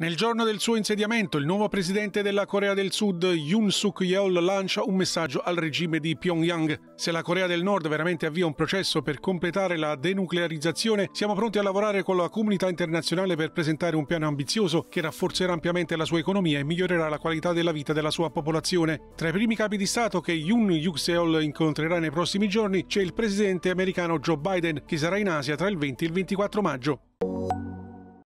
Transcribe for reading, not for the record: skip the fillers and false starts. Nel giorno del suo insediamento, il nuovo presidente della Corea del Sud, Yoon Suk-yeol, lancia un messaggio al regime di Pyongyang. Se la Corea del Nord veramente avvia un processo per completare la denuclearizzazione, siamo pronti a lavorare con la comunità internazionale per presentare un piano ambizioso che rafforzerà ampiamente la sua economia e migliorerà la qualità della vita della sua popolazione. Tra i primi capi di Stato che Yoon Suk-yeol incontrerà nei prossimi giorni c'è il presidente americano Joe Biden, che sarà in Asia tra il 20 e il 24 maggio.